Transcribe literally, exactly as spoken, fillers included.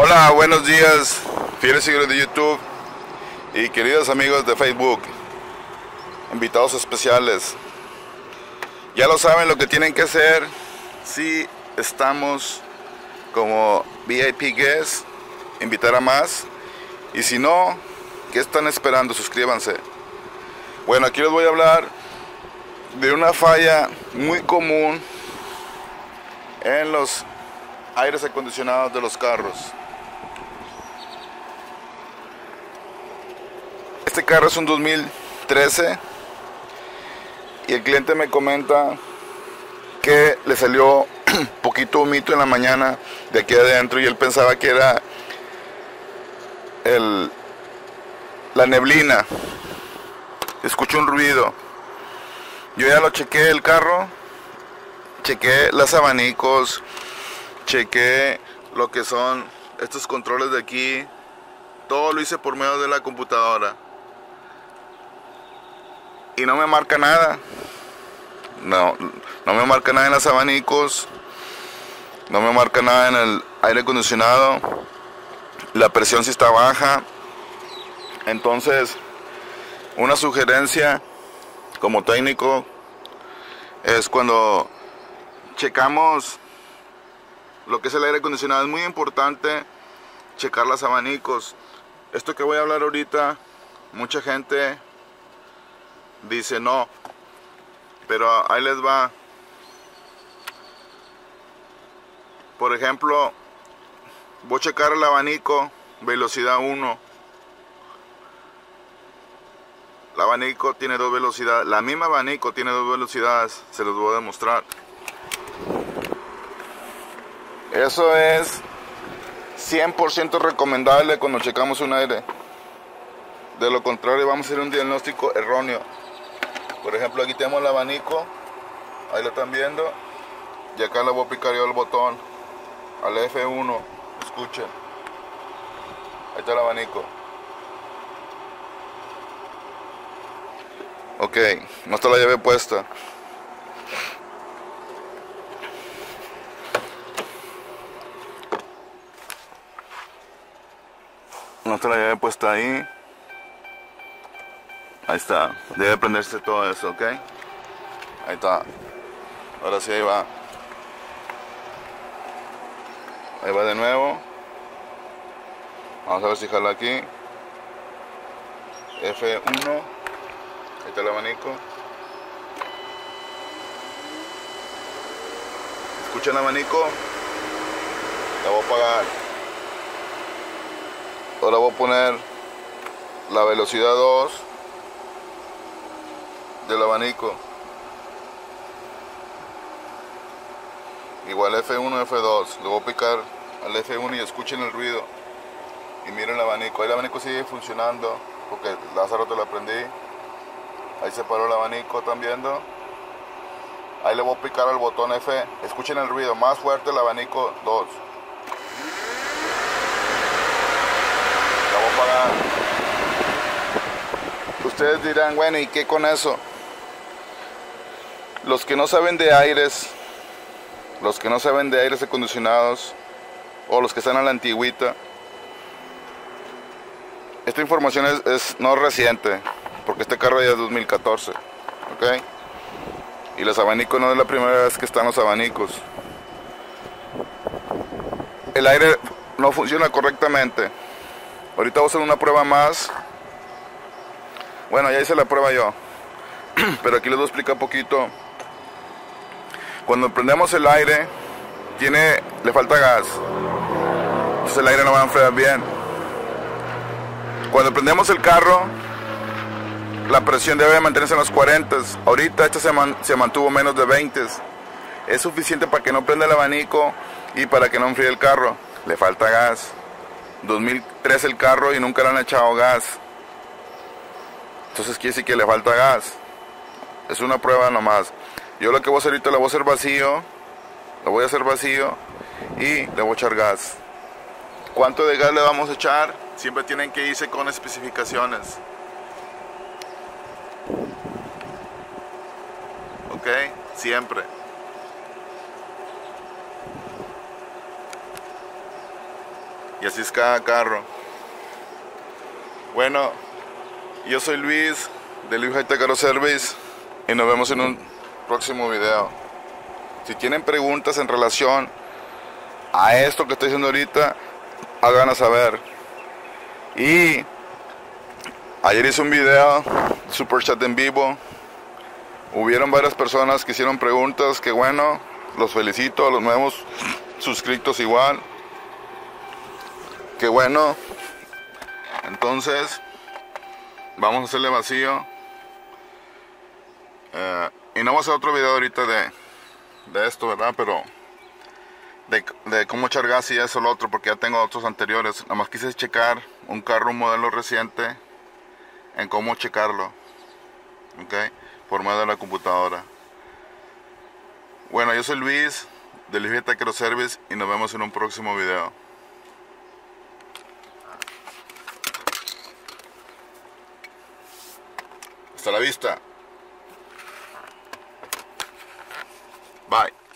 Hola, buenos días, fieles seguidores de YouTube y queridos amigos de Facebook, invitados especiales. Ya lo saben lo que tienen que hacer. Si sí, estamos como V I P guests, invitar a más. Y si no, ¿qué están esperando? Suscríbanse. Bueno, aquí les voy a hablar de una falla muy común en los aires acondicionados de los carros. Este carro es un dos mil trece y el cliente me comenta que le salió poquito humito en la mañana de aquí adentro y él pensaba que era el, la neblina. Escuchó un ruido. Yo ya lo chequé el carro, chequé las abanicos, chequé lo que son estos controles de aquí. Todo lo hice por medio de la computadora y no me marca nada. No, no me marca nada en los abanicos, no me marca nada en el aire acondicionado, la presión sí está baja. Entonces, una sugerencia como técnico es, cuando checamos lo que es el aire acondicionado, es muy importante checar los abanicos. Esto que voy a hablar ahorita, mucha gente dice no, pero ahí les va. Por ejemplo, voy a checar el abanico velocidad uno. El abanico tiene dos velocidades. La misma abanico tiene dos velocidades. Se los voy a demostrar. Eso es cien por ciento recomendable cuando checamos un aire. De lo contrario, vamos a hacer un diagnóstico erróneo. Por ejemplo, aquí tenemos el abanico, ahí lo están viendo, y acá le voy a picar yo el botón al F uno, escuchen, ahí está el abanico. Ok, no está la llave puesta. No está la llave puesta ahí. Ahí está, debe prenderse todo eso, ok. Ahí está. Ahora sí, ahí va. Ahí va de nuevo. Vamos a ver si jala aquí. F uno. Ahí está el abanico. ¿Escuchan el abanico? La voy a apagar. Ahora voy a poner la velocidad dos. Del abanico, igual F uno, F dos. Le voy a picar al F uno y escuchen el ruido y miren el abanico. Ahí el abanico sigue funcionando porque hace rato lo aprendí. Ahí se paró el abanico, están viendo. Ahí le voy a picar al botón F. Escuchen el ruido más fuerte, el abanico dos. La voy a apagar. Ustedes dirán, bueno, ¿y qué con eso? Los que no saben de aires, los que no saben de aires acondicionados, o los que están a la antigüita, esta información es, es no reciente, porque este carro ya es dos mil catorce, ¿ok? Y los abanicos no es la primera vez que están los abanicos. El aire no funciona correctamente. Ahorita voy a hacer una prueba más. Bueno, ya hice la prueba yo, pero aquí les voy a explicar un poquito. Cuando prendemos el aire, tiene, le falta gas, entonces el aire no va a enfriar bien. Cuando prendemos el carro, la presión debe mantenerse en los cuarenta. Ahorita esta se, man, se mantuvo menos de veinte. Es suficiente para que no prenda el abanico y para que no enfríe el carro. Le falta gas. dos mil trece el carro y nunca le han echado gas. Entonces quiere decir que le falta gas. Es una prueba nomás. Yo lo que voy a hacer ahorita, lo voy a hacer vacío. Lo voy a hacer vacío y le voy a echar gas. ¿Cuánto de gas le vamos a echar? Siempre tienen que irse con especificaciones. Ok, siempre. y así es cada carro. Bueno, yo soy Luis de Luis Hi Tech Auto Service y nos vemos en un próximo video. Si tienen preguntas en relación a esto que estoy haciendo ahorita, háganos saber. Y ayer hice un video, super chat en vivo. Hubieron varias personas que hicieron preguntas, que bueno, los felicito a los nuevos suscritos igual. Que bueno. Entonces, vamos a hacerle vacío. Eh, y no voy a hacer otro video ahorita de, de esto, ¿verdad? Pero de, de cómo echar gas y eso, lo otro, porque ya tengo otros anteriores. Nada más quise checar un carro, un modelo reciente, en cómo checarlo. ¿Ok? Por medio de la computadora. Bueno, yo soy Luis de Luis Hi Tech Auto Service y nos vemos en un próximo video. Hasta la vista. Bye.